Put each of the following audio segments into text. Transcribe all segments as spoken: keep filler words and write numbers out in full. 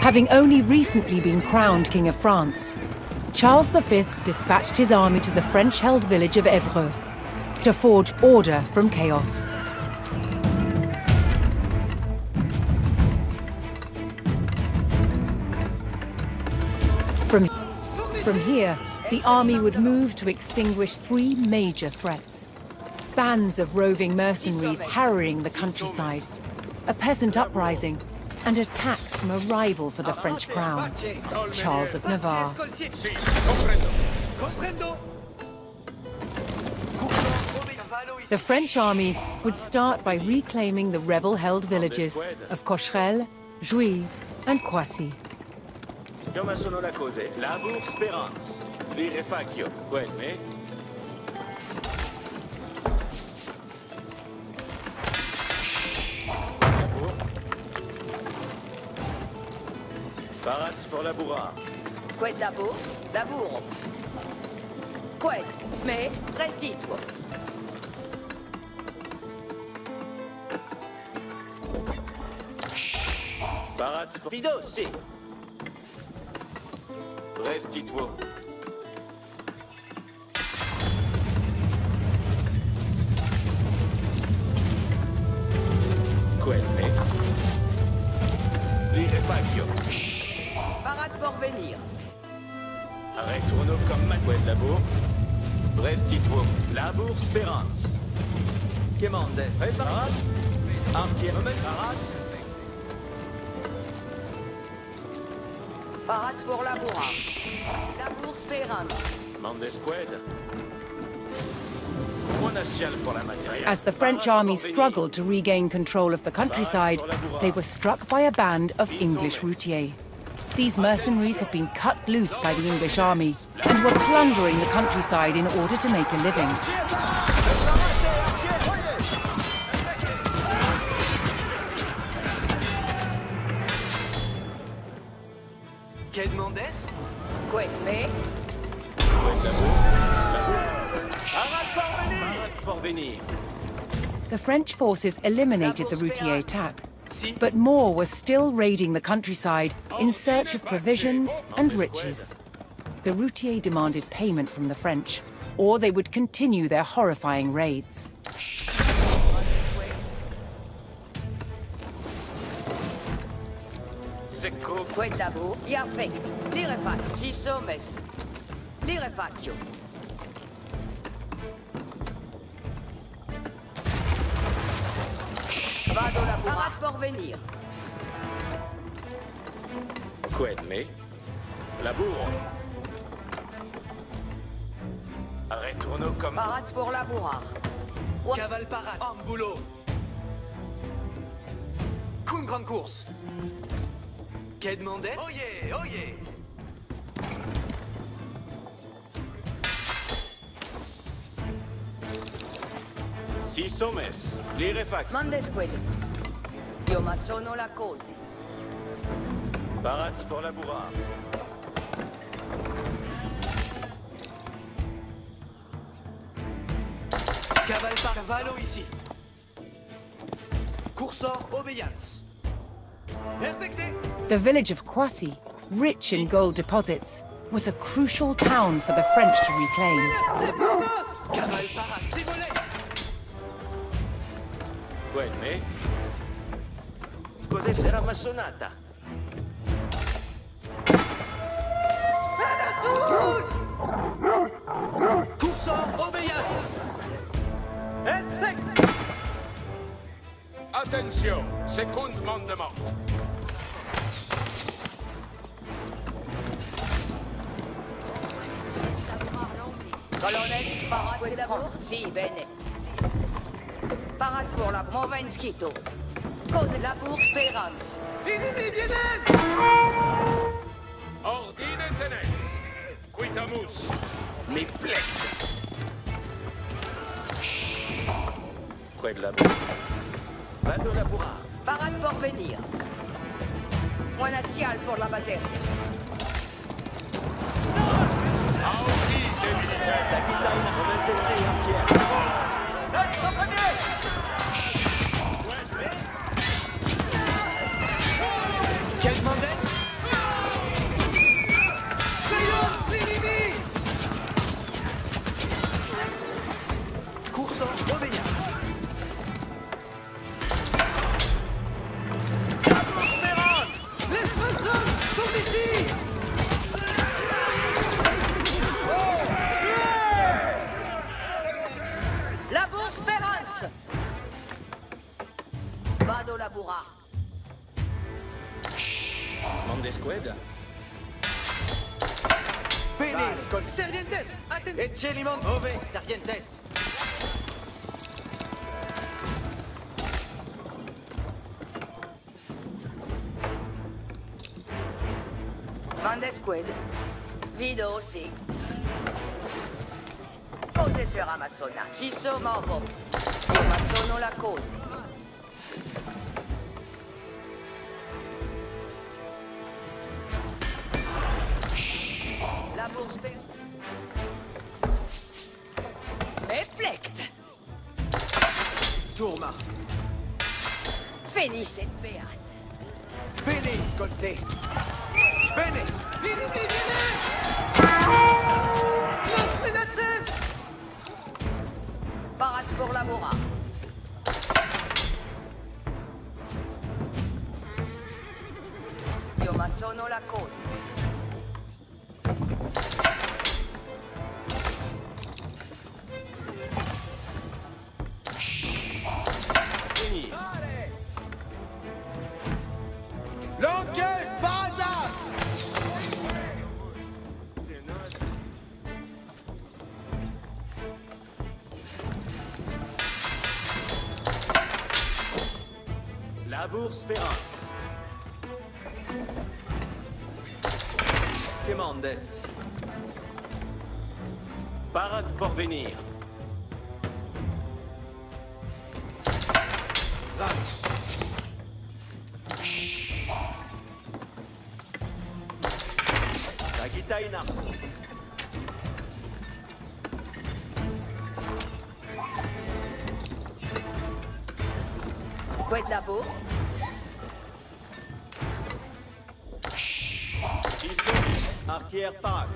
Having only recently been crowned King of France, Charles the Fifth dispatched his army to the French-held village of Evreux to forge order from chaos. From, from here, the army would move to extinguish three major threats. Bands of roving mercenaries harrying the countryside, a peasant uprising, and attacks from a rival for the French crown, Charles of Navarre. The French army would start by reclaiming the rebel-held villages of Cocherelle, Jouy, and Quassy. Barats pour labourar. Quid labour? Labour. Quid, mais restez-toi. Barats pour Fido, si. Restez-toi. Quid, mais. Lire pas vieux. Parade pour venir. Arrête tourneau comme Matouet de Labour. Brestitwo. Labour Spérance. Quémandes. Réparat. Arquier. Parat. Parat pour Labour. Labour Spérance. Mandesqued. As the French army struggled to regain control of the countryside, they were struck by a band of English routiers. These mercenaries had been cut loose by the English army and were plundering the countryside in order to make a living. The French forces eliminated the routier attack. But more was still raiding the countryside in search of provisions and riches. The routiers demanded payment from the French, or they would continue their horrifying raids. Parade pour venir. Quid mais labour. Retourneau comme. Parade pour labourar. Cavale parade. En boulot. Une grande course. Qu'est demandé? Oh yeah, oh yeah. Si sommes, l'irréfact. Mandesqued. Io ma sono la cose. Baratz pour labourar. Caval par cavallo ici. Cursor obéissance. Perfecté. The village of Quassy, rich in gold deposits, was a crucial town for the French to reclaim. Caval para simulé. Quelle? Cos'è sarà massonata? Cursor obéissance. Inspecte. Attention, seconde mandement. Colonel Sparat la porte. Si, bene. Parade pour la Movenskito. Cause de la bourse Spérance. Ordine tenens. Quitamus. Mi plec. Quoi de la bourse? Va de la bourra. Parade pour venir. Monacial pour la bataille. Audite militaire. Sa guitare en arquière. Quel mandat? Serrientes. Van de Squid. Vido aussi. Cosa sarà massona? Ci sono morbo. Ma sono la cosa. La bourse per... Reflect. Tourma. Felice et beate. Venez, scolté. Venez. Venez, venez, venez. Los menaces. Paras pour la mora. Io ma sono la cosa. Espérance. Demandes. Parade pour venir. La guitaina. Quoi de la bourre? Pierre Parc.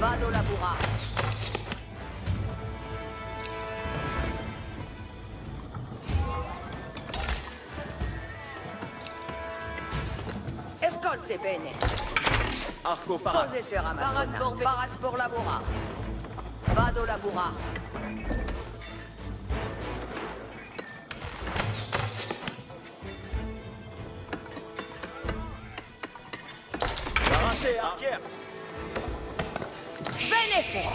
Vado Labura. Escolte bene. Arco Parc. Possesseur Amassona. Parats pour Labura. Vado Labura. Benefit.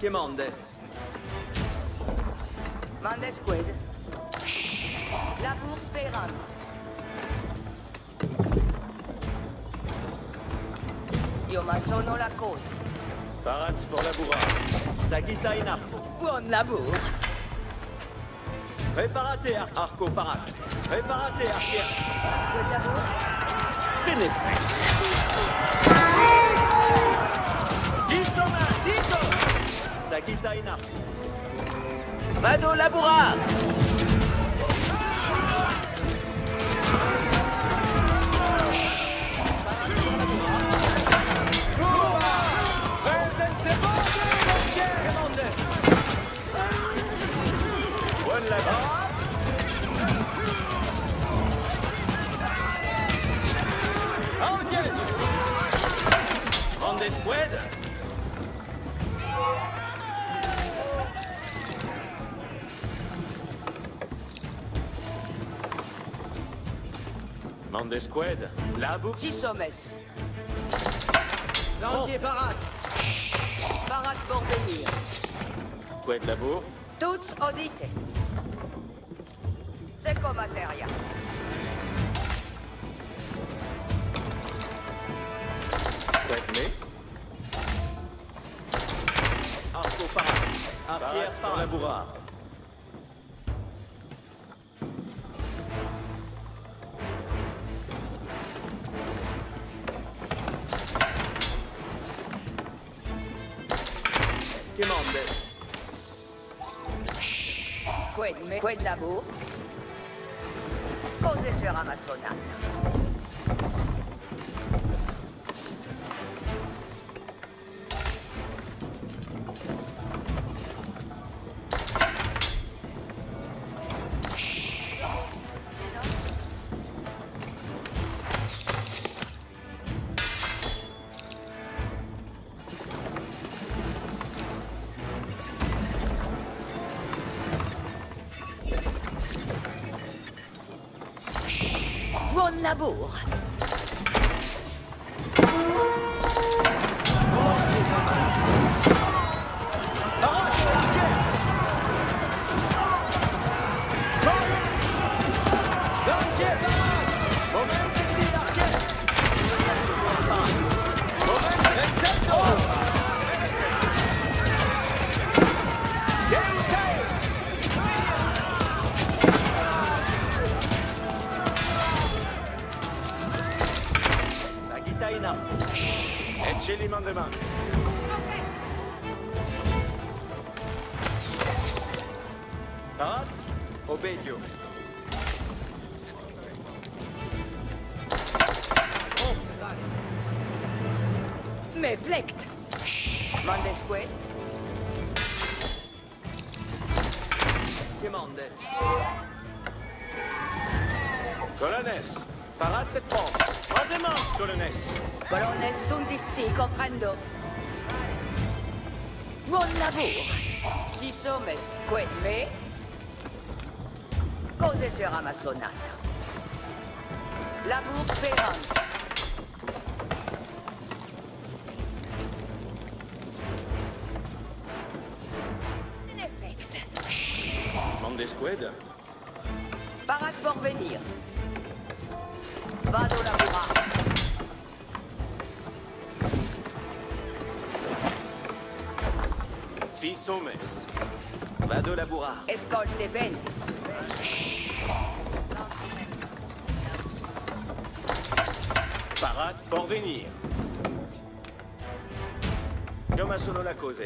Quemandes. Vandesquid. La bourse Perance. Io ma sono la cosa. Parats pour la bourrade. Sagita in arco. Buon lavoro. Preparate ar arco parate. Preparate archier. Buon lavoro. Benefit. Zitto ma, zitto. Sagita in arco. Vado labura. Después Mandesqued, la boue. Six sommes. L'entier parade. Parade pour venir. Qued la boue. Toutes audites. C'est comme matériel. Qued mais. Un pierre par la bourrard. Quemandes. Quid, quid la bourre. Posez sur Amassonat. Labour. Sera ma sonate. Labour Pérance. Mandesqued. Parade pour venir. Vado Laboura. Si sommes. Vado Laboura. Escolte ben. Parade pour venir. Comme solo la cause.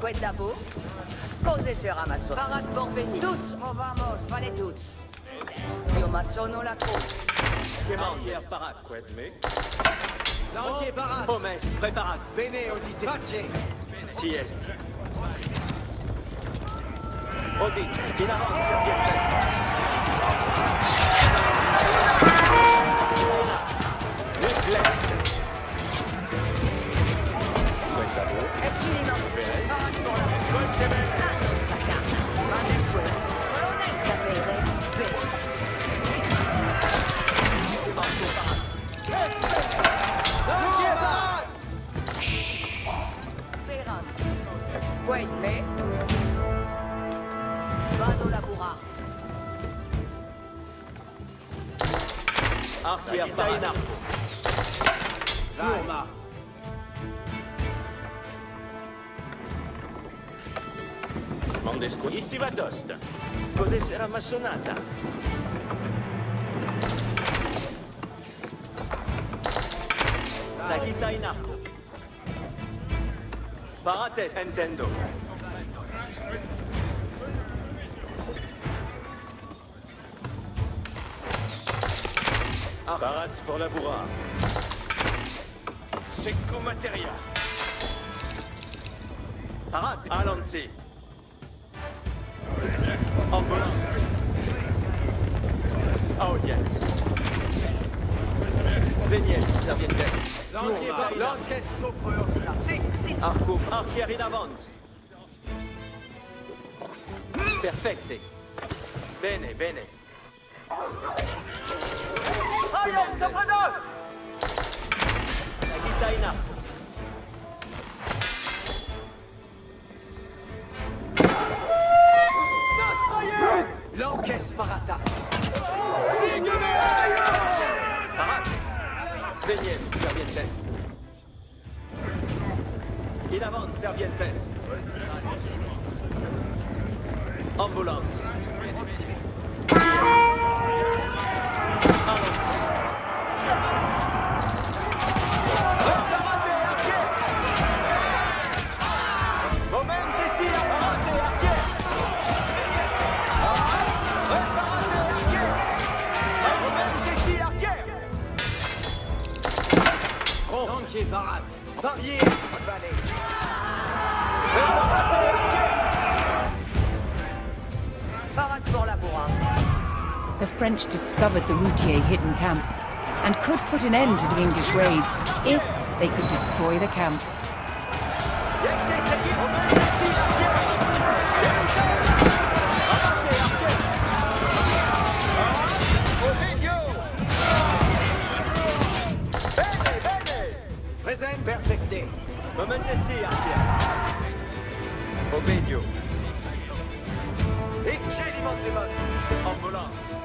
Quid labo, cose sera masso. Parat pour venir. Tuts, movamos, vale tuts. Io massono la cause. Quemandier parat. Quid me. Langier parat. Promesse, préparat. Bene audite. Pace. Sieste. Audite, in avant, serviettes. Le clair. Wait, mate. Arrière parade. Tourna. Mandesco. Ici va toast. Cos'è sera maçonata. Sagitta in arco. Parates. Intendo. Parades pour la bourra. Secco materia. Parade. Alanzi. Ambulance. Audience. Veniez, serviettes. L'encaisse sopra. Arco, archiere in avanti. Perfecte. Bene, bene. La guitare in acqua. L'encaisse paratas. Parate. Vegnez, serviettes. In avant, serviettes. Ambulance. Barat, barrière, balai. The French discovered the Routier hidden camp and could put an end to the English raids if they could destroy the camp. Perfecté. Momentessi, Arthur. Obedio. Et j'ai l'immense ambulance.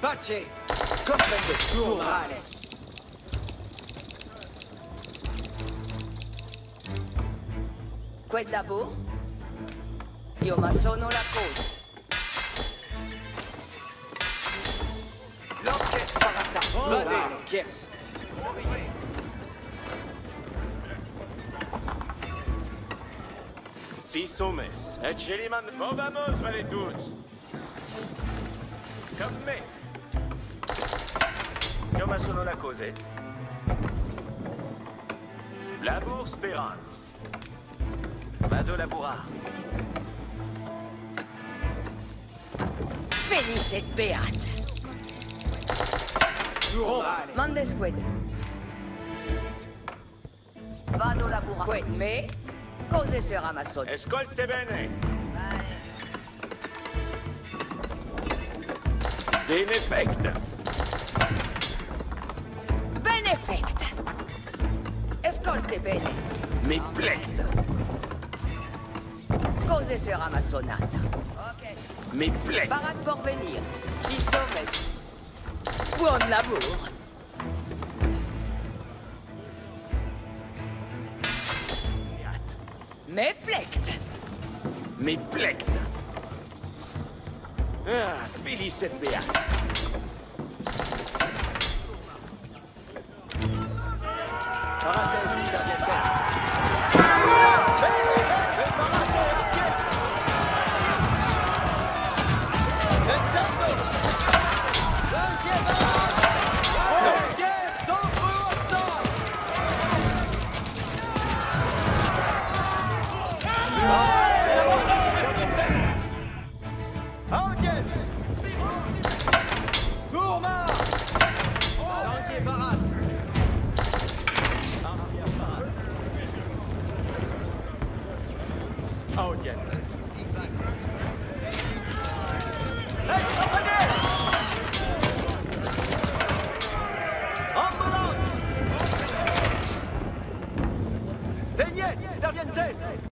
Bache. Cocherelle. Cocherelle. Quai de la bourre. Io ma sono la cause. Yes. Si sommes. Et Chiliman, bon vamos, valez tous. Comme me. Comme sono la cause. La bourse Perance. Va de la bourrard. Bénisse et béate. Mandesquet. Vado la burra. Quet me. Cose sera maçon. Ascolte bene. Benefect. Benefect. Ascolte bene. Mi plecta. Cose sera maçonnata. Ok. Mi plecta. Barat pour venir. Si sommes. Buon lavoro. Me plecte. Me plecte. Ah, felice beata. Paratesi serviettes.